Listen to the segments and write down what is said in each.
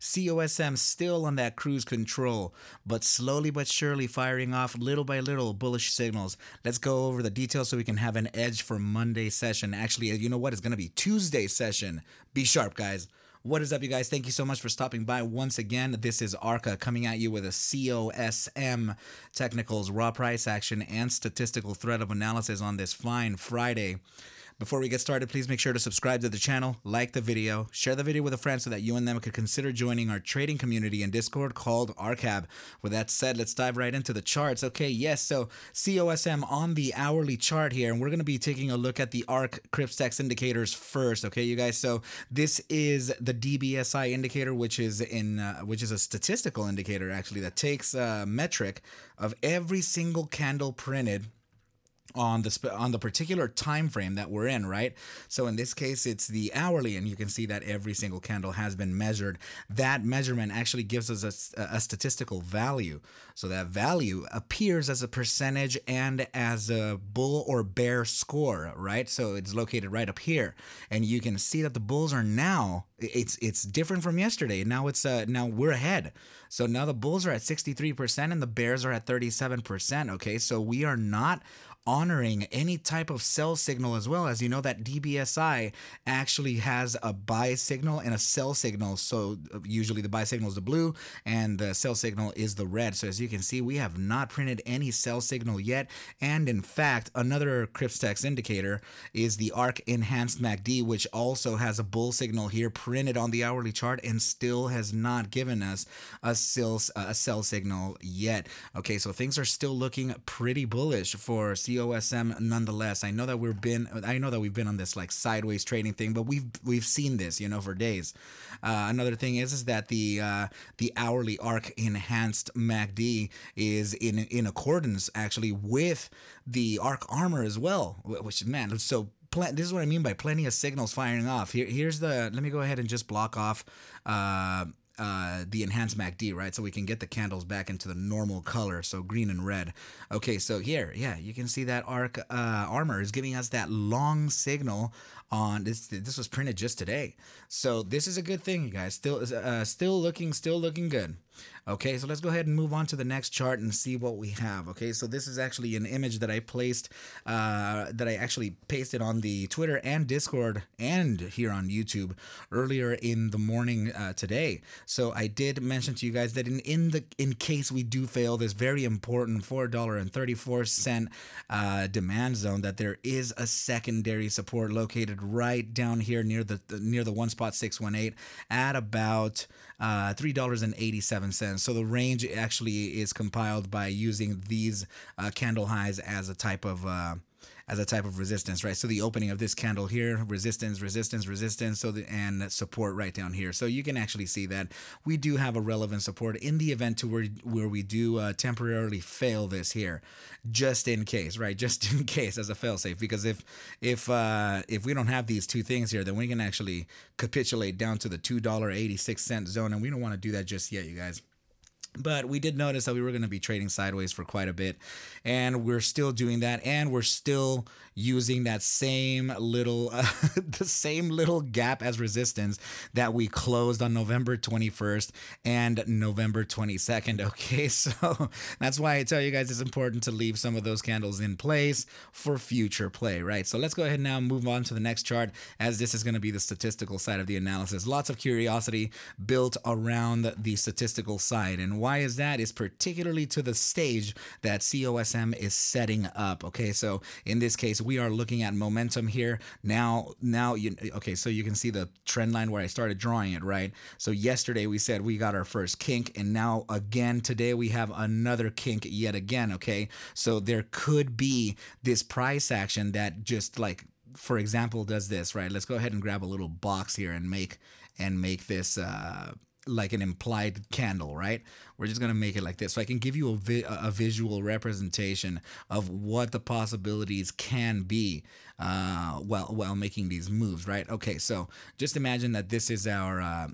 COSM still on that cruise control, but slowly but surely firing off little by little bullish signals. Let's go over the details so we can have an edge for Monday session. Actually, you know what? It's going to be Tuesday session. Be sharp, guys. What is up, you guys? Thank you so much for stopping by once again. This is Arca coming at you with a COSM technicals, raw price action, and statistical thread of analysis on this fine Friday. Before we get started, please make sure to subscribe to the channel, like the video, share the video with a friend so that you and them could consider joining our trading community in Discord called ARCAB. With that said, let's dive right into the charts. Okay, yes, so COSM on the hourly chart here, and we're going to be taking a look at the ARC Crypstex indicators first, okay, you guys? So this is the DBSI indicator, which is a statistical indicator, actually, that takes a metric of every single candle printed on the particular time frame that we're in, right? So in this case, it's the hourly, and you can see that every single candle has been measured. That measurement actually gives us a statistical value. So that value appears as a percentage and as a bull or bear score, right? So it's located right up here, and you can see that the bulls are now, it's different from yesterday. Now it's now we're ahead. So now the bulls are at 63% and the bears are at 37%, okay? So we are not honoring any type of sell signal, as well as, you know, that DBSI actually has a buy signal and a sell signal. So usually the buy signal is the blue and the sell signal is the red. So as you can see, we have not printed any sell signal yet. And in fact, another Crypstex indicator is the ARC enhanced MACD, which also has a bull signal here printed on the hourly chart and still has not given us a sell signal yet. Okay, so things are still looking pretty bullish for COSM nonetheless. I know that we've been on this like sideways trading thing, but we've seen this, you know, for days. Another thing is that the hourly ARC enhanced MACD is in accordance actually with the ARC armor as well, which, man, so this is what I mean by plenty of signals firing off. Here's the, let me go ahead and just block off the enhanced MACD, right? So we can get the candles back into the normal color, so green and red. Okay, so here, yeah, you can see that ARC armor is giving us that long signal on this. This was printed just today, so this is a good thing, you guys. Still looking good. Okay, so let's go ahead and move on to the next chart and see what we have. Okay, so this is actually an image that I placed, that I actually pasted on the Twitter and Discord and here on YouTube earlier in the morning today. So I did mention to you guys that in case we do fail this very important $4.34 demand zone, that there is a secondary support located right down here near the 1.618 at about $3.87. So the range actually is compiled by using these candle highs as a type of resistance, right? So the opening of this candle here, resistance, and support right down here. So you can actually see that we do have a relevant support in the event to where we do temporarily fail this here, just in case, right? Just in case, as a fail-safe, because if we don't have these two things here, then we can actually capitulate down to the $2.86 zone, and we don't want to do that just yet, you guys. But we did notice that we were going to be trading sideways for quite a bit, and we're still doing that, and we're still using that same little the same little gap as resistance that we closed on November 21st and November 22nd. Okay, so that's why I tell you guys it's important to leave some of those candles in place for future play, right? So let's go ahead now and move on to the next chart, as this is going to be the statistical side of the analysis. Lots of curiosity built around the statistical side, and why is that? It's particularly to the stage that COSM is setting up. Okay, so in this case, we are looking at momentum here. Now, you can see the trend line where I started drawing it, right? So yesterday we said we got our first kink, and now again today we have another kink yet again. Okay, so there could be this price action that just, like, for example, does this, right? Let's go ahead and grab a little box here and make this like an implied candle, right? We're just going to make it like this, so I can give you a visual representation of what the possibilities can be while making these moves, right? Okay, so just imagine that this is our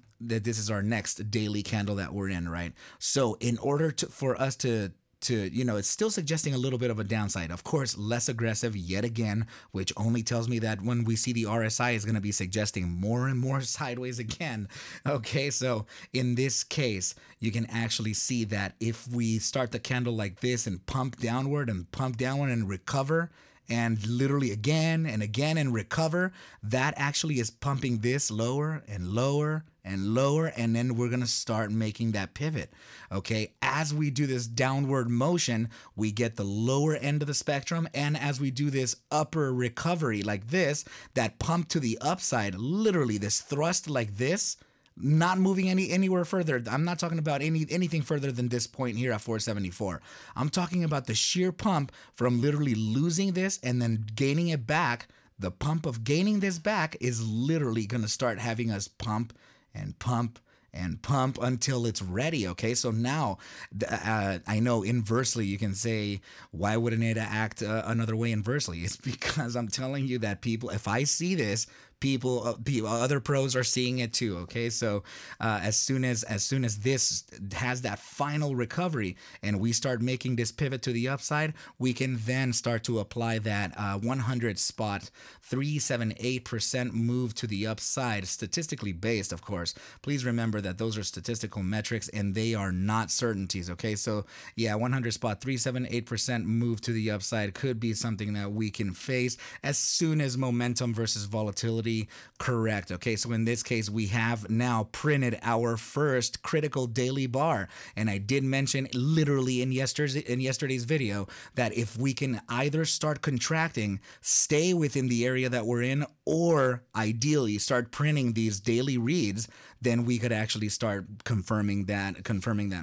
next daily candle that we're in, right? So in order for us to to, you know, it's still suggesting a little bit of a downside. Of course, less aggressive yet again, which only tells me that when we see the RSI is going to be suggesting more and more sideways again. Okay, so in this case, you can actually see that if we start the candle like this and pump downward and recover, and literally again and recover, that actually is pumping this lower and lower and lower, and then we're gonna start making that pivot. Okay, as we do this downward motion, we get the lower end of the spectrum, and as we do this upper recovery like this, that pump to the upside, literally this thrust like this, not moving anywhere further. I'm not talking about anything further than this point here at 474. I'm talking about the sheer pump from literally losing this and then gaining it back. The pump of gaining this back is literally going to start having us pump and pump and pump until it's ready. Okay, so now I know inversely you can say, why wouldn't it act another way inversely? It's because I'm telling you that people, if I see this, people, other pros are seeing it too. Okay, so as soon as this has that final recovery and we start making this pivot to the upside, we can then start to apply that 100 spot 378% move to the upside, statistically based, of course. Please remember that those are statistical metrics and they are not certainties. Okay, so yeah, 100 spot 378% move to the upside could be something that we can face as soon as momentum versus volatility correct. Okay, so in this case, we have now printed our first critical daily bar, and I did mention literally in yesterday's video that if we can either start contracting, stay within the area that we're in, or ideally start printing these daily reads, then we could actually start confirming that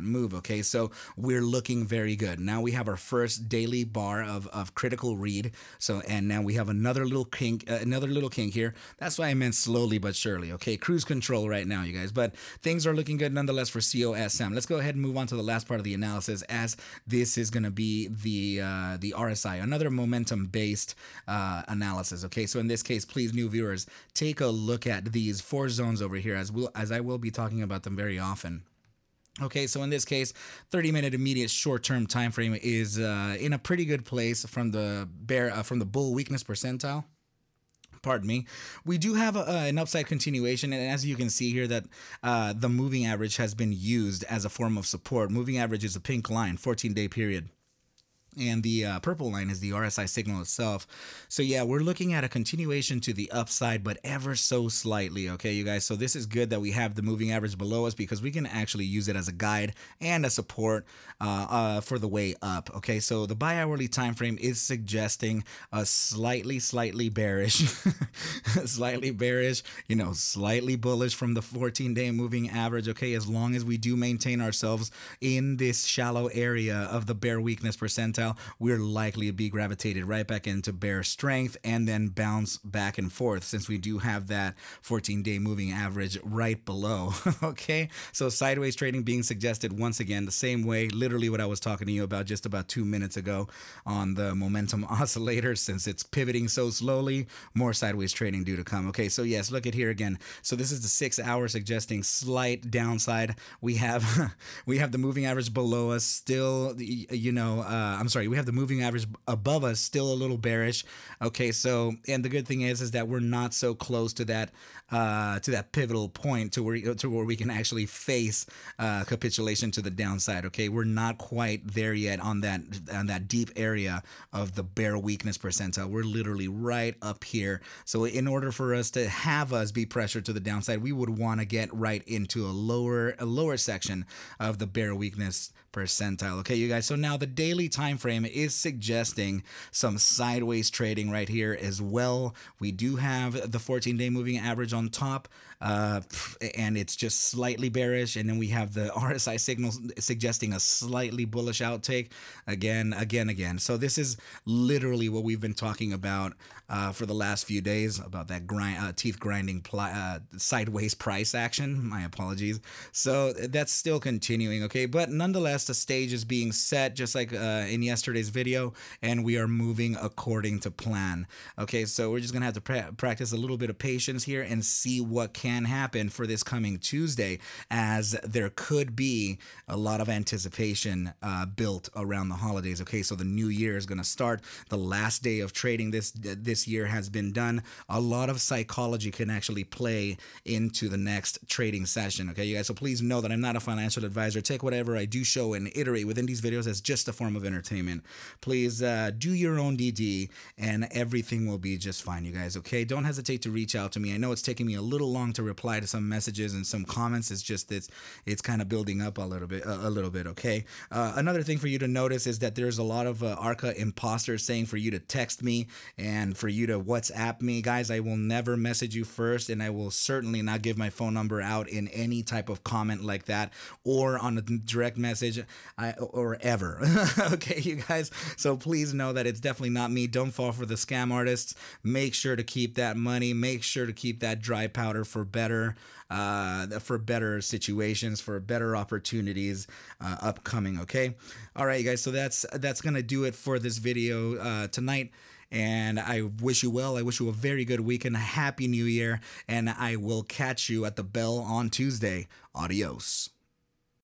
move. Okay, so we're looking very good. Now we have our first daily bar of critical read. So, and now we have another little kink here. That's why I meant slowly but surely. Okay, cruise control right now, you guys, but things are looking good nonetheless for COSM. Let's go ahead and move on to the last part of the analysis, as this is going to be the RSI, another momentum based analysis. Okay, so in this case, please, new viewers, take a look at these four zones over here, as I will be talking about them very often. Okay, so in this case, 30-minute immediate short-term time frame is in a pretty good place from the bull weakness percentile. Pardon me. We do have an upside continuation, and as you can see here that the moving average has been used as a form of support. Moving average is a pink line, 14-day period. And the purple line is the RSI signal itself. So yeah, we're looking at a continuation to the upside, but ever so slightly. Okay, you guys, so this is good that we have the moving average below us, because we can actually use it as a guide and a support for the way up. Okay, so the bi-hourly time frame is suggesting a slightly bearish you know, slightly bullish from the 14-day moving average. Okay, as long as we do maintain ourselves in this shallow area of the bear weakness percentile, we're likely to be gravitated right back into bear strength and then bounce back and forth, since we do have that 14-day moving average right below. Okay, so sideways trading being suggested once again, the same way, literally what I was talking to you about just about 2 minutes ago on the momentum oscillator. Since it's pivoting so slowly, more sideways trading due to come. Okay, so yes, look at here again. So this is the 6 hour suggesting slight downside. We have the moving average below us still, you know, we have the moving average above us still a little bearish. Okay, so, and the good thing is that we're not so close to that pivotal point to where we can actually face capitulation to the downside. Okay, we're not quite there yet on that deep area of the bear weakness percentile. We're literally right up here. So in order for us to have us be pressured to the downside, we would want to get right into a lower section of the bear weakness percentile. Okay, you guys, so now the daily time frame is suggesting some sideways trading right here as well. We do have the 14-day moving average on top, and it's just slightly bearish, and then we have the RSI signals suggesting a slightly bullish outtake again. So this is literally what we've been talking about for the last few days, about that teeth grinding sideways price action. My apologies. So that's still continuing. Okay, but nonetheless, the stage is being set, just like in yesterday's video, and we are moving according to plan. Okay, so we're just gonna have to practice a little bit of patience here and see what can can happen for this coming Tuesday, as there could be a lot of anticipation built around the holidays. Okay, so the new year is going to start. The last day of trading this year has been done. A lot of psychology can actually play into the next trading session. Okay, you guys, so please know that I'm not a financial advisor. Take whatever I do show and iterate within these videos as just a form of entertainment. Please do your own DD and everything will be just fine, you guys. Okay, don't hesitate to reach out to me. I know it's taking me a little long to reply to some messages and some comments. It's just it's kind of building up a little bit. Okay, another thing for you to notice is that there's a lot of Arca imposters saying for you to text me and for you to WhatsApp me. Guys, I will never message you first, and I will certainly not give my phone number out in any type of comment like that or on a direct message or ever. Okay, you guys, so please know that it's definitely not me. Don't fall for the scam artists. Make sure to keep that money. Make sure to keep that dry powder for better situations, for better opportunities upcoming. Okay, all right, you guys, so that's gonna do it for this video tonight. And I wish you well. I wish you a very good weekend, a happy new year, and I will catch you at the bell on Tuesday. Adios.